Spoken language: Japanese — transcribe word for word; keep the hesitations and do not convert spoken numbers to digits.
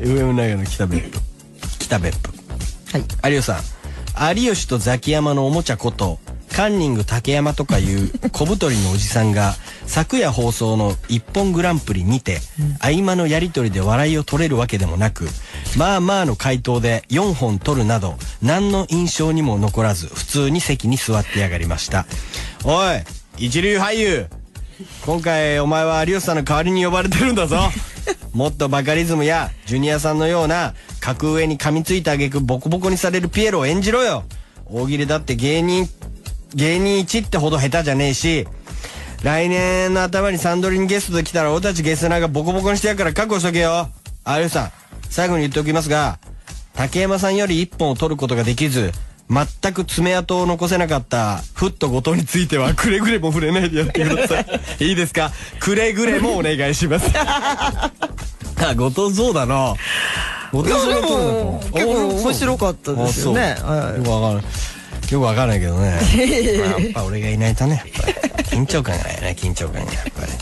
エフエム 内容の北別府北別府、はい、有吉さん、有吉とザキヤマのおもちゃことカンニング竹山とかいう小太りのおじさんが昨夜放送の「イッポングランプリ」にて合間のやり取りで笑いを取れるわけでもなく、まあまあの回答でよんほん取るなど何の印象にも残らず普通に席に座ってやがりました。おい一流俳優、今回お前は有吉さんの代わりに呼ばれてるんだぞもっとバカリズムやジュニアさんのような格上に噛みついた挙句ボコボコにされるピエロを演じろよ。大喜利だって芸人芸人一ってほど下手じゃねえし、来年の頭にサンドリにゲストで来たら俺たちゲスナーがボコボコにしてやるから覚悟しとけよ。有吉さん、最後に言っておきますが、竹山さんより一本を取ることができず全く爪痕を残せなかったフット後藤についてはくれぐれも触れないでやってくださいいいですか、くれぐれもお願いします後藤そうだな、後藤そうだな、結構面白かったですよね。よくわからないけどね、まあ、やっぱ俺がいないとね、やっぱり緊張感がないね、緊張感がやっぱり。